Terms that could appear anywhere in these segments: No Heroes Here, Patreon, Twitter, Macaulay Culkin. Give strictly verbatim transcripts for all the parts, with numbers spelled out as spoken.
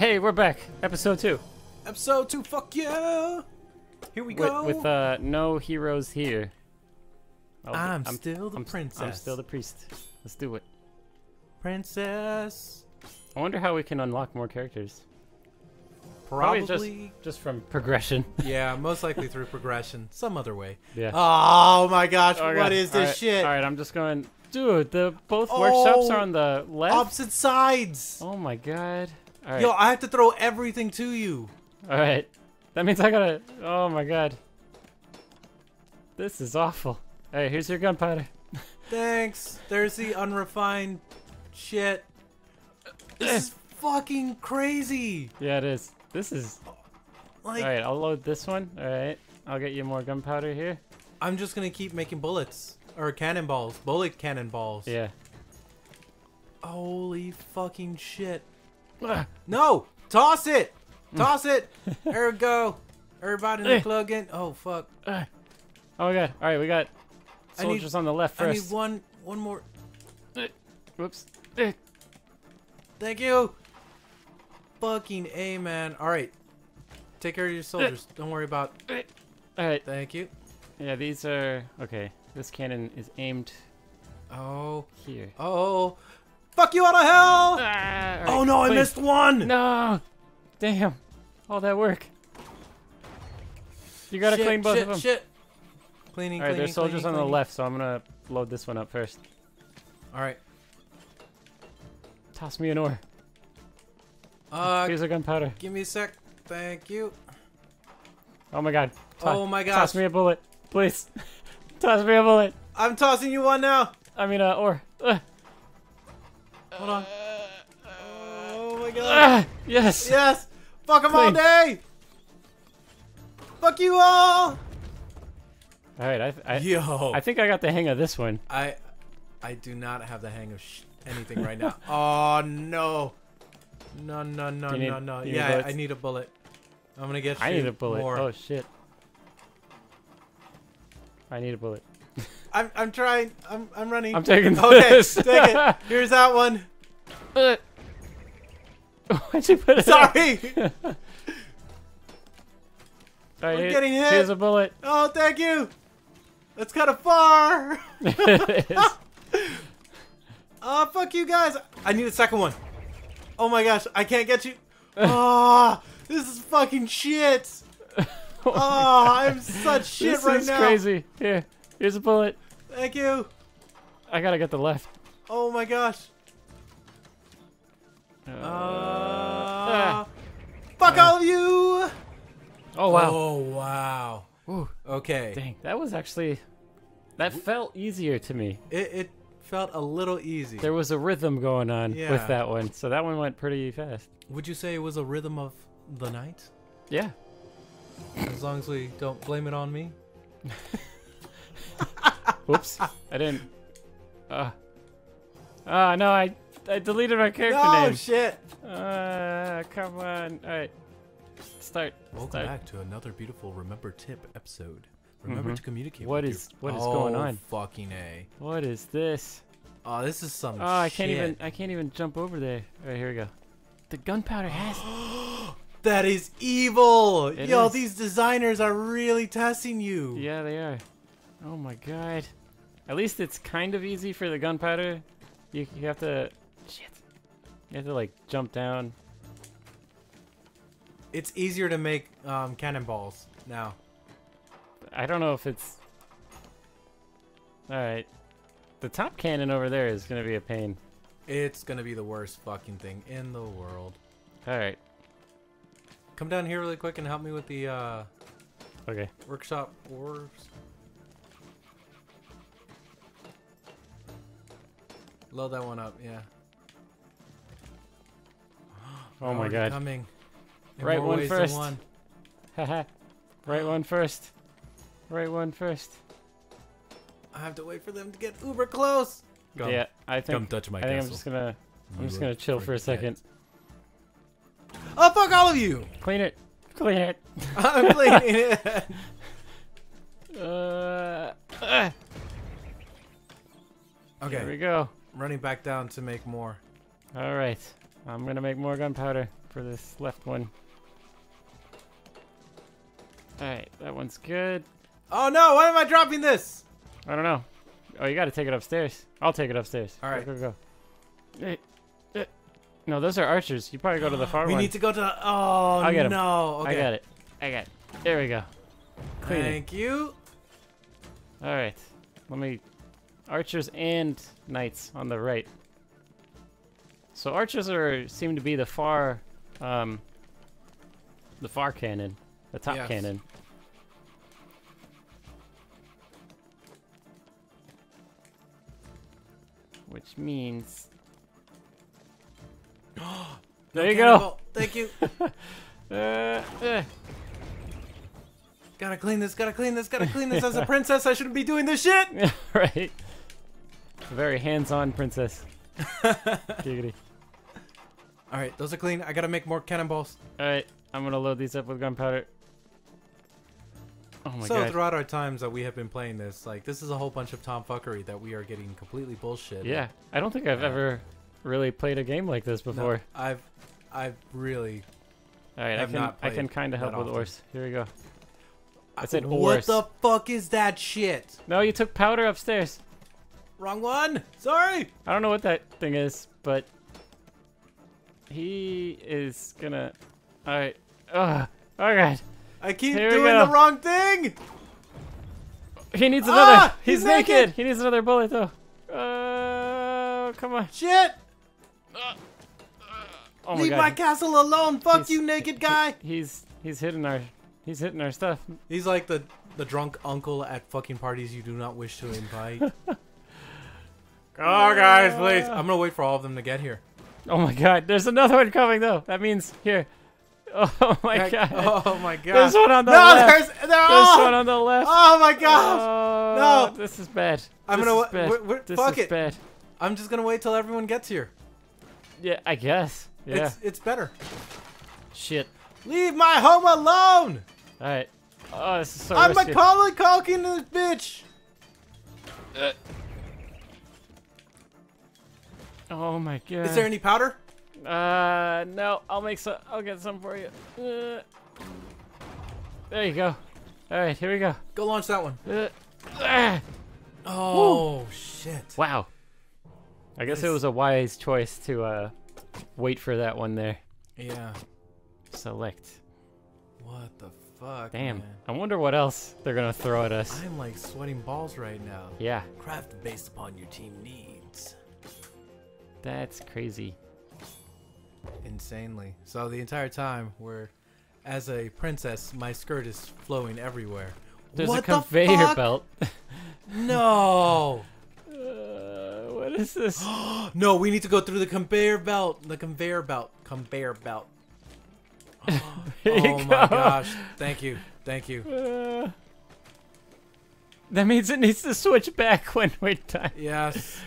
Hey, we're back. Episode two. Episode two, fuck yeah! Here we go. With, with uh, No Heroes Here. Oh, I'm, I'm still the I'm, princess. I'm still the priest. Let's do it. Princess. I wonder how we can unlock more characters. Probably, Probably just, just from progression. Yeah, most likely through progression. Some other way. Yeah. Oh my gosh, oh, what God. is this All right. shit? Alright, I'm just going... Dude, the both oh, workshops are on the left. Opposite sides. Oh my God. All right. Yo, I have to throw everything to you. All right. That means I gotta... Oh my God. This is awful. All right, here's your gunpowder. Thanks. There's the unrefined shit. This is fucking crazy. Yeah, it is. This is... Like... All right, I'll load this one. All right. I'll get you more gunpowder here. I'm just gonna keep making bullets. Or cannonballs. Bullet cannonballs. Yeah. Holy fucking shit. No! Toss it! Toss it! There we go. Everybody in the plug in. Oh, fuck. Oh, my God. All right, we got soldiers need, on the left first. I need one, one more. Whoops. Thank you. Fucking A, man. All right. Take care of your soldiers. Don't worry about... All right. Thank you. Yeah, these are... Okay. This cannon is aimed. Oh, here. Oh, fuck you out of hell! Ah, right, oh no, please. I missed one. No, damn, all that work. You gotta shit, clean both shit, of them. Shit. Cleaning. All right, cleaning, there's soldiers cleaning, on cleaning. the left, so I'm gonna load this one up first. All right. Toss me an ore. Uh, here's a gunpowder. Give me a sec. Thank you. Oh my God. Toss, oh my God. Toss me a bullet, please. Toss me a bullet. I'm tossing you one now. I mean, uh, or. Uh. Hold on. Uh, oh my God. Uh, yes. Yes. Fuck them Clean. all day. Fuck you all. All right. I, I, Yo. I think I got the hang of this one. I, I do not have the hang of sh anything right now. Oh no. No no no need, no no. Yeah, I need a bullet. I'm gonna get. I need a bullet. More. Oh shit. I need a bullet. I'm I'm trying. I'm I'm running. I'm taking this. Okay, take it. Here's that one. Uh, why'd you put it? Sorry. All right, I'm getting hit. Here's a bullet. Oh, thank you. That's kind of far. Oh, fuck you guys. I need a second one. Oh my gosh, I can't get you. Oh, this is fucking shit. Oh, oh I'm such shit this right is now. This is crazy. Here, here's a bullet. Thank you. I gotta get the left. Oh my gosh. Uh, uh, fuck uh, all of you. Oh wow. Oh wow. Ooh, okay. Dang, that was actually that felt easier to me. It, it felt a little easy. There was a rhythm going on yeah. with that one, so that one went pretty fast. Would you say it was a rhythm of the night? Yeah. As long as we don't blame it on me. Whoops. I didn't. Uh, uh, no, I I deleted my character no, name. Oh, shit. Uh, come on. All right. Start. Welcome Start. back to another beautiful Remember Tip episode. Remember mm-hmm. to communicate what with is, your... What is oh, going on? fucking A. What is this? Oh, this is some oh, shit. Oh, I can't even, I can't even jump over there. All right, here we go. The gunpowder has... That is evil! It Yo, is. These designers are really testing you. Yeah, they are. Oh my God. At least it's kind of easy for the gunpowder. You, you have to... Shit. You have to, like, jump down. It's easier to make um, cannonballs now. I don't know if it's... Alright. The top cannon over there is going to be a pain. It's going to be the worst fucking thing in the world. Alright. Come down here really quick and help me with the uh, okay. workshop orbs. Load that one up, yeah. Oh my God! Coming. Right one first. One. Haha. Right one first. Right one first. I have to wait for them to get uber close. Come. Yeah, I think. Come touch my I think I'm just gonna. I'm you just gonna chill for a second. Head. Oh, fuck all of you! Clean it. Clean it. I'm cleaning it. uh, uh. Okay. Here we go. I'm running back down to make more. Alright. I'm gonna make more gunpowder. for this left one. Alright, that one's good. Oh no, why am I dropping this? I don't know. Oh, you gotta take it upstairs. I'll take it upstairs. Alright. Go, go, go. Hey. No, those are archers. You probably go to the far we one. We need to go to the... Oh, I'll get no. Okay. I got it. I got it. There we go. Clean Thank it. you. Alright. Let me... Archers and knights on the right. So archers are seem to be the far... Um, the far cannon. The top yes. cannon. Which means... there you go! Thank you! uh, uh. Gotta clean this, gotta clean this, gotta clean this. As a princess, I shouldn't be doing this shit! Right. A very hands-on princess. Giggity. Alright, those are clean. I gotta make more cannonballs. Alright, I'm gonna load these up with gunpowder. Oh my so God. Throughout our times that we have been playing this, like, this is a whole bunch of tomfuckery that we are getting completely bullshit. Yeah, I don't think I've uh, ever really played a game like this before. No, I've, I've really. All right, have I can not I can kind of help with ores. Here we go. I said ores. What the fuck is that shit? No, you took powder upstairs. Wrong one. Sorry. I don't know what that thing is, but he is gonna. All right. Ugh. Oh God. I keep Here doing the wrong thing! He needs another! Ah, he's he's naked. naked! He needs another bullet, though. Oh, uh, come on. Shit! Uh, oh Leave my, God. my castle alone! Fuck he's, you, naked guy! He, he's he's hitting our he's hitting our stuff. He's like the, the drunk uncle at fucking parties you do not wish to invite. Oh, guys, please. I'm gonna wait for all of them to get here. Oh, my God. There's another one coming, though. That means, here. Oh my God! Oh my God! There's one on the no, left. There's, there's oh, one on the left. Oh my God! Oh, no, this is bad. I'm this gonna is bad. We're, we're, this fuck is it. Bad. I'm just gonna wait till everyone gets here. Yeah, I guess. Yeah, it's, it's better. Shit! Leave my home alone! All right. Oh, this is so I'm risky. Macaulay Culkin this bitch. Uh. Oh my God! Is there any powder? Uh, no, I'll make some, I'll get some for you. Uh, there you go. Alright, here we go. Go launch that one. Uh, ah. Oh, Woo. shit. Wow. I guess this... it was a wise choice to, uh, wait for that one there. Yeah. Select. What the fuck, Damn. Man. I wonder what else they're gonna throw at us. I'm, like, sweating balls right now. Yeah. Craft based upon your team needs. That's crazy. Insanely. So the entire time we're as a princess, my skirt is flowing everywhere. There's what a conveyor the belt. No. Uh, what is this? No, we need to go through the conveyor belt. The conveyor belt. Conveyor belt. Oh, oh my gosh. Thank you. Thank you. Uh, that means it needs to switch back when we're done. Yes.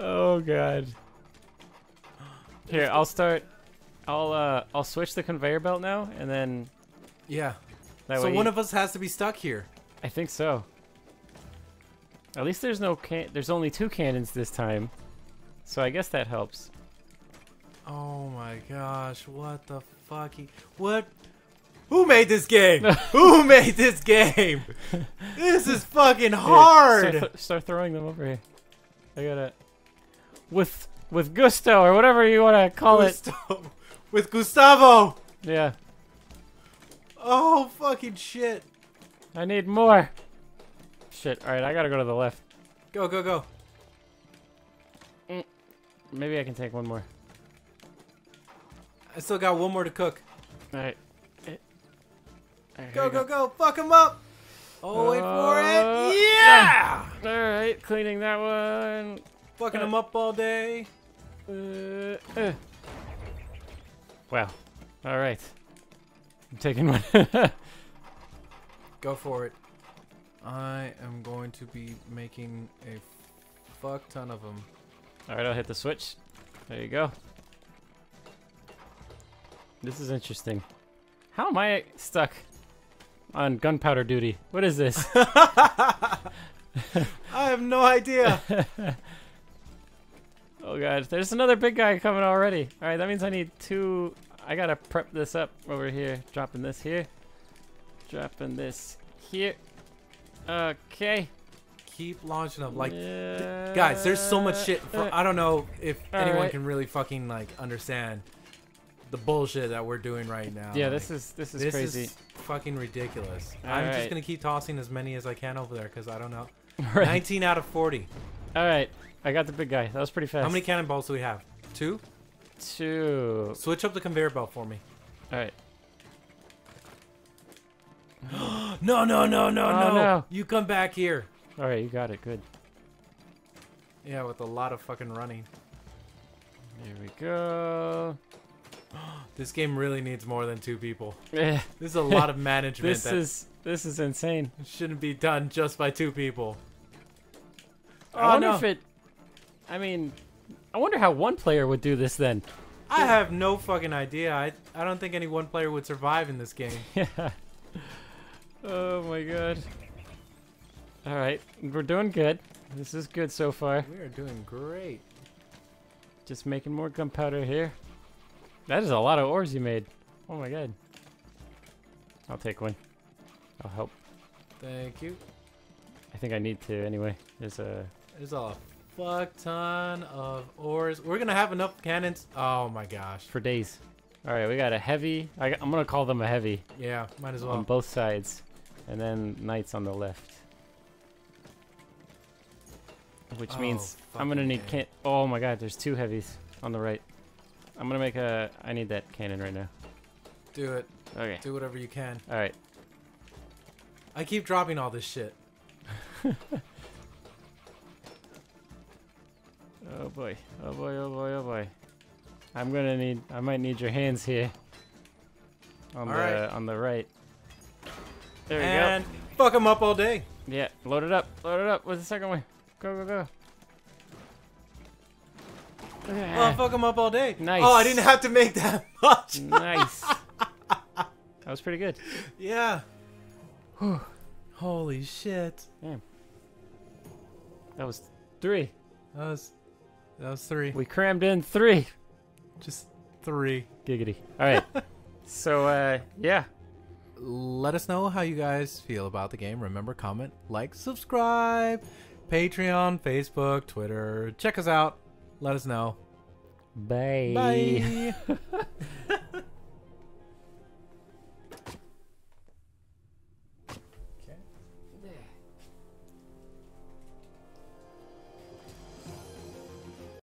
Oh God. Here, I'll start. I'll uh, I'll switch the conveyor belt now, and then. Yeah. So one you... of us has to be stuck here. I think so. At least there's no can. There's only two cannons this time, so I guess that helps. Oh my gosh! What the fucking what? Who made this game? Who made this game? This is fucking hard. Here, start, th start throwing them over here. I gotta. With. With gusto, or whatever you want to call gusto. it. With Gustavo! Yeah. Oh, fucking shit. I need more. Shit, alright, I gotta go to the left. Go, go, go. Mm. Maybe I can take one more. I still got one more to cook. Alright. Right, go, go, go, go, fuck him up! Oh, uh, wait for it! Yeah! yeah. Alright, cleaning that one. Fucking uh, him up all day. Uh, uh. Wow. All right. I'm taking one. Go for it. I am going to be making a fuck ton of them. All right, I'll hit the switch. There you go. This is interesting. How am I stuck on gunpowder duty? What is this? I have no idea. Oh God, there's another big guy coming already. Alright, that means I need two I gotta prep this up over here. Dropping this here. Dropping this here. Okay. Keep launching them. Like, yeah. th guys, there's so much shit. For, I don't know if All anyone right. can really fucking, like, understand the bullshit that we're doing right now. Yeah, like, this is this is this crazy. Is fucking ridiculous. All I'm right. just gonna keep tossing as many as I can over there because I don't know. Right. nineteen out of forty. All right, I got the big guy. That was pretty fast. How many cannonballs do we have? Two. Two. Switch up the conveyor belt for me. All right. no, no, no, no, oh, no, no! You come back here. All right, you got it. Good. Yeah, with a lot of fucking running. There we go. This game really needs more than two people. This is a lot of management. This is this is insane. It shouldn't be done just by two people. Oh, I wonder no. if it. I mean, I wonder how one player would do this then. I have no fucking idea. I I don't think any one player would survive in this game. Yeah. Oh my god. All right, we're doing good. This is good so far. We are doing great. Just making more gunpowder here. That is a lot of ores you made. Oh my god. I'll take one. I'll help. Thank you. I think I need to anyway. There's a... There's a fuck ton of ores. We're going to have enough cannons. Oh my gosh. For days. All right, we got a heavy. I got, I'm going to call them a heavy. Yeah, might as well. On both sides. And then knights on the left. Which oh, means I'm going to need... Can oh my god, there's two heavies on the right. I'm gonna make a. I need that cannon right now. Do it. Okay. Do whatever you can. All right. I keep dropping all this shit. Oh boy. Oh boy. Oh boy. Oh boy. I'm gonna need. I might need your hands here. On all the right. on the right. There we and go. And fuck them up all day. Yeah. Load it up. Load it up with the second one. Go go go. Oh, I'll fuck them up all day. Nice. Oh, I didn't have to make that much. Nice. That was pretty good. Yeah. Whew. Holy shit. Damn. That was three. That was, that was three. We crammed in three. Just three. Giggity. All right. So, uh, yeah. Let us know how you guys feel about the game. Remember, comment, like, subscribe. Patreon, Facebook, Twitter. Check us out. Let us know. Bye. Bye.